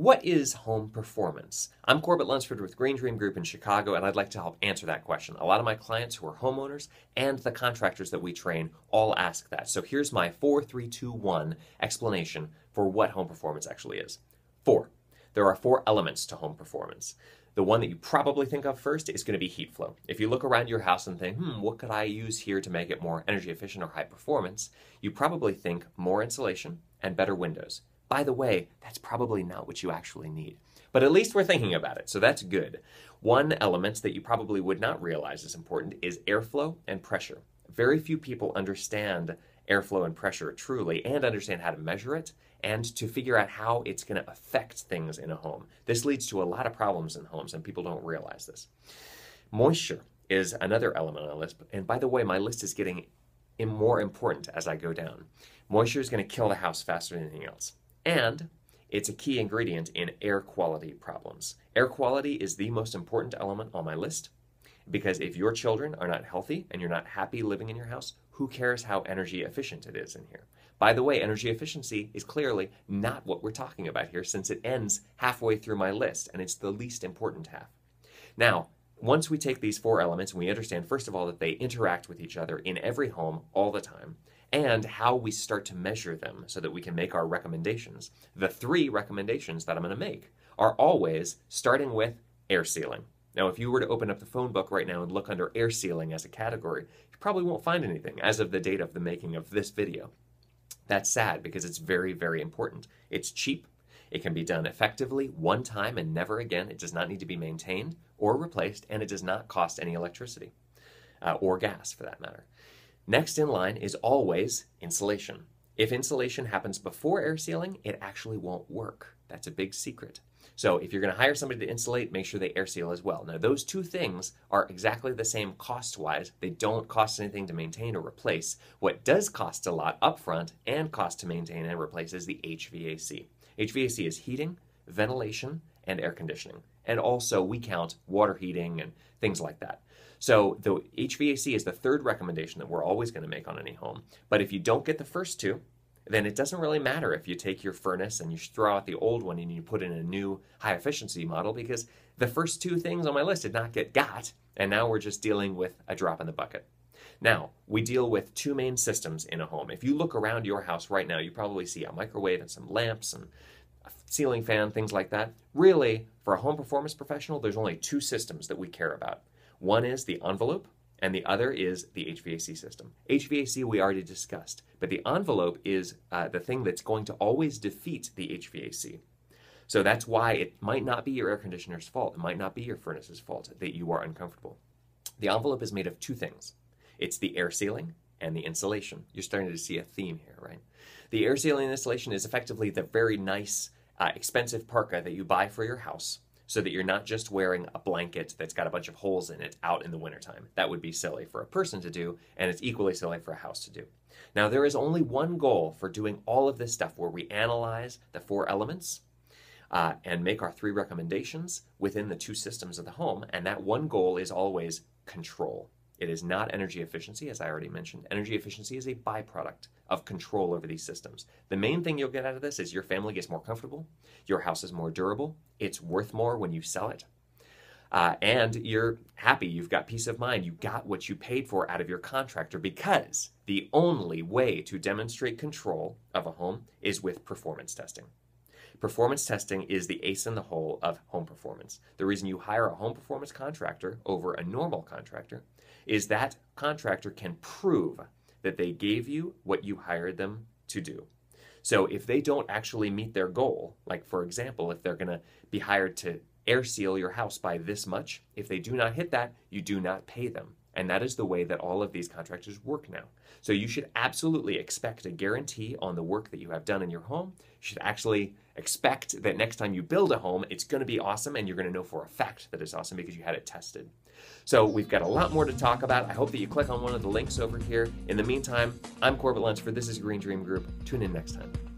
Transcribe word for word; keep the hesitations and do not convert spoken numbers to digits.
What is home performance? I'm Corbett Lunsford with Green Dream Group in Chicago, and I'd like to help answer that question. A lot of my clients who are homeowners and the contractors that we train all ask that. So here's my four three two one explanation for what home performance actually is. Four. There are four elements to home performance. The one that you probably think of first is going to be heat flow. If you look around your house and think, hmm, what could I use here to make it more energy efficient or high performance? You probably think more insulation and better windows. By the way, that's probably not what you actually need. But at least we're thinking about it, so that's good. One element that you probably would not realize is important is airflow and pressure. Very few people understand airflow and pressure truly, and understand how to measure it, and to figure out how it's going to affect things in a home. This leads to a lot of problems in homes, and people don't realize this. Moisture is another element on the list, and by the way, my list is getting more important as I go down. Moisture is going to kill the house faster than anything else, and it's a key ingredient in air quality problems. Air quality is the most important element on my list, because if your children are not healthy and you're not happy living in your house, who cares how energy efficient it is in here? By the way, energy efficiency is clearly not what we're talking about here, since it ends halfway through my list, and it's the least important half. Now, once we take these four elements, we understand, first of all, that they interact with each other in every home all the time, and how we start to measure them so that we can make our recommendations. The three recommendations that I'm going to make are always starting with air sealing. Now, if you were to open up the phone book right now and look under air sealing as a category, you probably won't find anything as of the date of the making of this video. That's sad, because it's very, very important. It's cheap. It can be done effectively one time and never again. It does not need to be maintained or replaced, and it does not cost any electricity uh, or gas for that matter. Next in line is always insulation. If insulation happens before air sealing, it actually won't work. That's a big secret. So if you're going to hire somebody to insulate, make sure they air seal as well. Now, those two things are exactly the same cost-wise. They don't cost anything to maintain or replace. What does cost a lot upfront and cost to maintain and replace is the H V A C. H V A C is heating, ventilation, and air conditioning. And also, we count water heating and things like that. So the H V A C is the third recommendation that we're always going to make on any home. But if you don't get the first two, then it doesn't really matter if you take your furnace and you throw out the old one and you put in a new high efficiency model, because the first two things on my list did not get got, and now we're just dealing with a drop in the bucket. Now, we deal with two main systems in a home. If you look around your house right now, you probably see a microwave and some lamps and a ceiling fan, things like that. Really, for a home performance professional, there's only two systems that we care about. One is the envelope, and the other is the H V A C system. H V A C we already discussed, but the envelope is uh, the thing that's going to always defeat the H V A C. So that's why it might not be your air conditioner's fault, it might not be your furnace's fault that you are uncomfortable. The envelope is made of two things. It's the air sealing and the insulation. You're starting to see a theme here, right? The air sealing and insulation is effectively the very nice, uh, expensive parka that you buy for your house, so that you're not just wearing a blanket that's got a bunch of holes in it out in the wintertime. That would be silly for a person to do, and it's equally silly for a house to do. Now, there is only one goal for doing all of this stuff, where we analyze the four elements uh, and make our three recommendations within the two systems of the home, and that one goal is always control. It is not energy efficiency, as I already mentioned. Energy efficiency is a byproduct of control over these systems. The main thing you'll get out of this is your family gets more comfortable, your house is more durable, it's worth more when you sell it, uh, and you're happy, you've got peace of mind, you got what you paid for out of your contractor, because the only way to demonstrate control of a home is with performance testing. Performance testing is the ace in the hole of home performance. The reason you hire a home performance contractor over a normal contractor is that contractor can prove that they gave you what you hired them to do. So if they don't actually meet their goal, like for example, if they're going to be hired to air seal your house by this much, if they do not hit that, you do not pay them. And that is the way that all of these contractors work now. So you should absolutely expect a guarantee on the work that you have done in your home. You should actually expect that next time you build a home, it's going to be awesome, and you're going to know for a fact that it's awesome because you had it tested. So we've got a lot more to talk about. I hope that you click on one of the links over here. In the meantime, I'm Corbett Lunsford. This is Green Dream Group. Tune in next time.